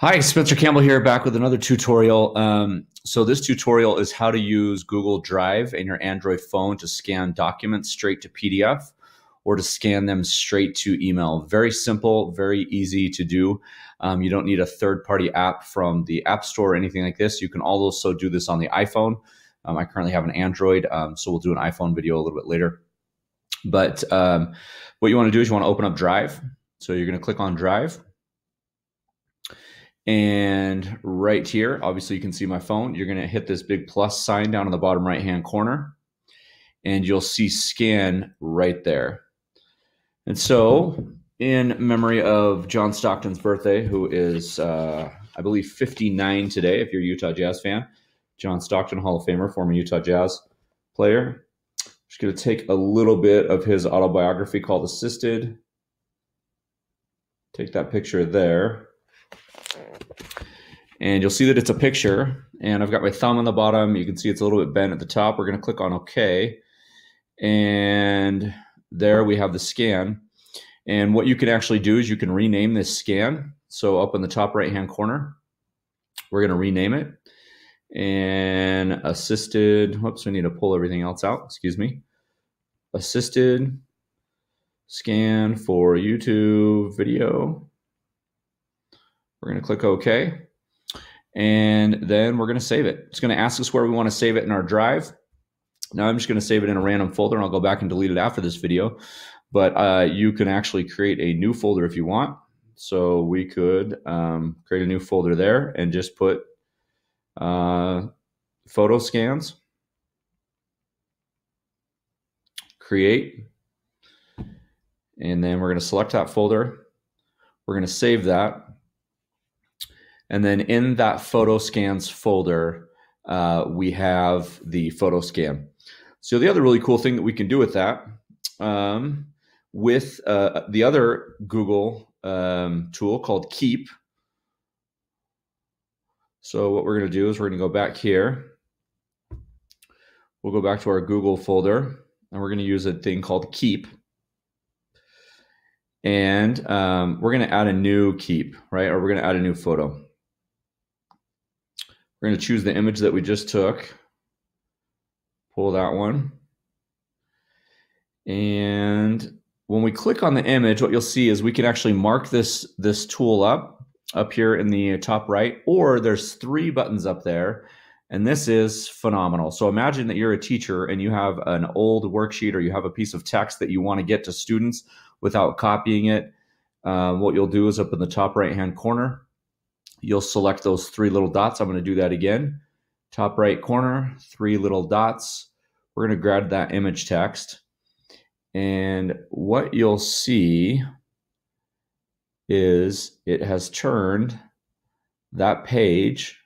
Hi, Spencer Campbell here, back with another tutorial. So this tutorial is how to use Google Drive and your Android phone to scan documents straight to PDF or to scan them straight to email. Very simple, very easy to do. You don't need a third-party app from the App Store or anything like this. You can also do this on the iPhone. I currently have an Android, so we'll do an iPhone video a little bit later. But what you wanna do is you wanna open up Drive. So you're gonna click on Drive. And right here, obviously you can see my phone. You're gonna hit this big plus sign down in the bottom right-hand corner, and you'll see scan right there. And so, in memory of John Stockton's birthday, who is, I believe, 59 today, if you're a Utah Jazz fan, John Stockton, Hall of Famer, former Utah Jazz player. Just gonna take a little bit of his autobiography called Assisted. Take that picture there. And you'll see that it's a picture, and I've got my thumb on the bottom. You can see it's a little bit bent at the top. We're going to click on OK, and there we have the scan. And what you can actually do is you can rename this scan. So up in the top right-hand corner, we're going to rename it. And assisted, whoops, we need to pull everything else out, excuse me. Assisted scan for YouTube video. We're going to click OK. And then we're going to save it. It's going to ask us where we want to save it in our drive. Now I'm just going to save it in a random folder, and I'll go back and delete it after this video. But you can actually create a new folder if you want. So we could create a new folder there and just put photo scans, create, and then we're going to select that folder. We're going to save that. And then in that photo scans folder, we have the photo scan. So the other really cool thing that we can do with that, with the other Google tool called Keep. So what we're going to do is we're going to go back here. We'll go back to our Google folder, and we're going to use a thing called Keep. And we're going to add a new Keep, right? Or we're going to add a new photo. We're going to choose the image that we just took, pull that one. And when we click on the image, what you'll see is we can actually mark this tool up here in the top right, or there's three buttons up there. And this is phenomenal. So imagine that you're a teacher and you have an old worksheet, or you have a piece of text that you want to get to students without copying it. What you'll do is up in the top right-hand corner, you'll select those three little dots. I'm going to do that again. Top right corner, three little dots. We're going to grab that image text. And what you'll see is it has turned that page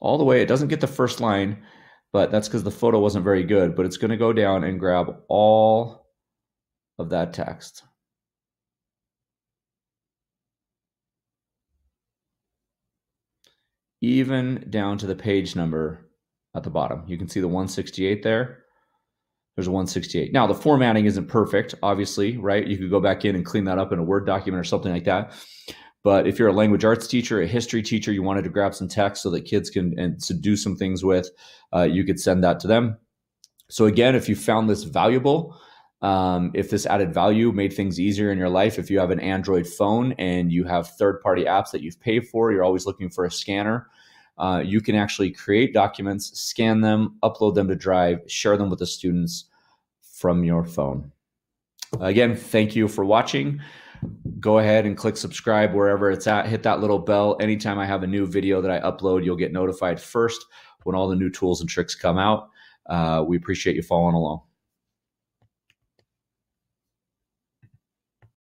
all the way. It doesn't get the first line, but that's because the photo wasn't very good, but it's going to go down and grab all of that text. Even down to the page number at the bottom. You can see the 168 there. There's a 168. Now the formatting isn't perfect, obviously, right? You could go back in and clean that up in a Word document or something like that. But if you're a language arts teacher, a history teacher, you wanted to grab some text so that kids can to do some things with, you could send that to them. So again, if you found this valuable, if this added value made things easier in your life, if you have an Android phone and you have third-party apps that you've paid for, you're always looking for a scanner, you can actually create documents, scan them, upload them to Drive, share them with the students from your phone. Again, thank you for watching. Go ahead and click subscribe wherever it's at. Hit that little bell. Anytime I have a new video that I upload, you'll get notified first when all the new tools and tricks come out. We appreciate you following along.